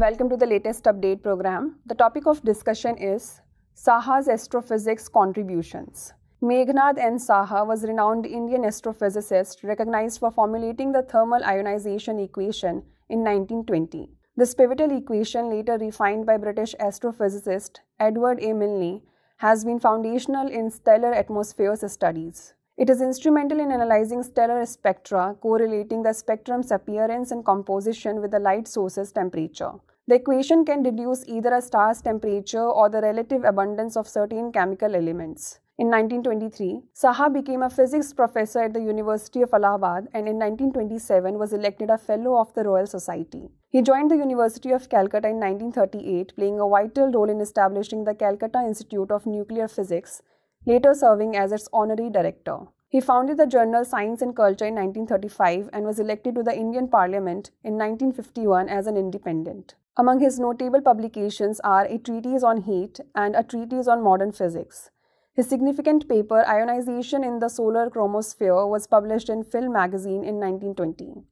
Welcome to the latest update program. The topic of discussion is Saha's astrophysics contributions. Meghnad N. Saha was a renowned Indian astrophysicist recognized for formulating the thermal ionization equation in 1920. This pivotal equation, later refined by British astrophysicist Edward A. Milne, has been foundational in stellar atmospheres studies. It is instrumental in analyzing stellar spectra, correlating the spectrum's appearance and composition with the light source's temperature. The equation can deduce either a star's temperature or the relative abundance of certain chemical elements. In 1923, Saha became a physics professor at the University of Allahabad and in 1927 was elected a Fellow of the Royal Society. He joined the University of Calcutta in 1938, playing a vital role in establishing the Calcutta Institute of Nuclear Physics, later serving as its honorary director. He founded the journal Science and Culture in 1935 and was elected to the Indian Parliament in 1951 as an independent. Among his notable publications are a treatise on heat and a treatise on modern physics. His significant paper, Ionization in the Solar Chromosphere, was published in Phil Magazine in 1920.